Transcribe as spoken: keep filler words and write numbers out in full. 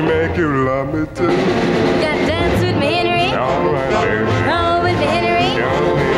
to make you love me too. You gotta dance with me, Henry. All right, baby. Roll with me, Henry.